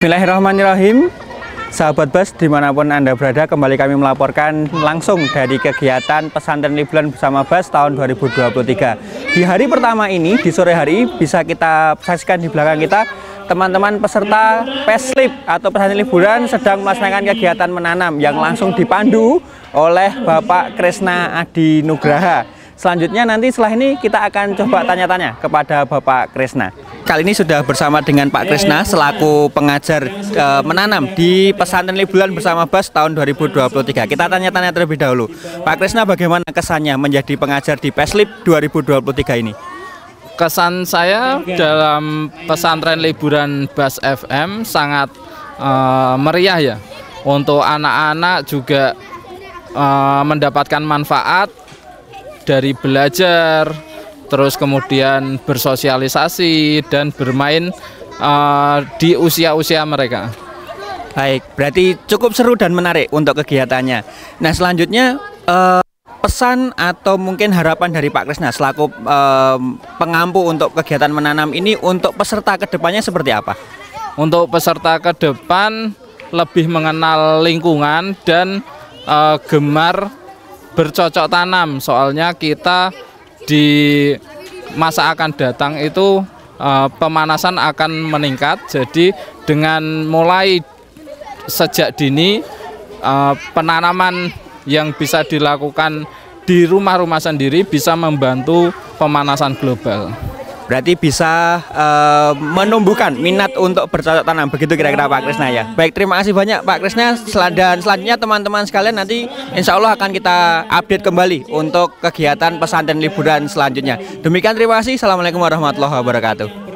Bismillahirrahmanirrahim, sahabat Bes dimanapun Anda berada, kembali kami melaporkan langsung dari kegiatan pesantren liburan bersama Bes tahun 2023. Di hari pertama ini, di sore hari, bisa kita saksikan di belakang kita teman-teman peserta PESLIP atau pesantren liburan sedang melaksanakan kegiatan menanam yang langsung dipandu oleh Bapak Kresna Adi Nugraha. Selanjutnya nanti setelah ini kita akan coba tanya-tanya kepada Bapak Kresna. Kali ini sudah bersama dengan Pak Kresna selaku pengajar menanam di pesantren liburan bersama Bes tahun 2023. Kita tanya-tanya terlebih dahulu. Pak Kresna, bagaimana kesannya menjadi pengajar di PESLIP 2023 ini? Kesan saya dalam pesantren liburan Bes FM sangat meriah ya. Untuk anak-anak juga mendapatkan manfaat dari belajar, terus kemudian bersosialisasi dan bermain di usia-usia mereka. Baik, berarti cukup seru dan menarik untuk kegiatannya. Nah, selanjutnya pesan atau mungkin harapan dari Pak Kresna selaku pengampu untuk kegiatan menanam ini untuk peserta kedepannya seperti apa? Untuk peserta ke depan lebih mengenal lingkungan dan gemar bercocok tanam, soalnya kita di masa akan datang itu pemanasan akan meningkat. Jadi dengan mulai sejak dini penanaman yang bisa dilakukan di rumah-rumah sendiri bisa membantu pemanasan global. Berarti bisa menumbuhkan minat untuk bercocok tanam, begitu kira-kira Pak Kresna ya. Baik, terima kasih banyak Pak Kresna. Dan selanjutnya teman-teman sekalian, nanti insya Allah akan kita update kembali untuk kegiatan pesantren liburan selanjutnya. Demikian, terima kasih. Assalamualaikum warahmatullahi wabarakatuh.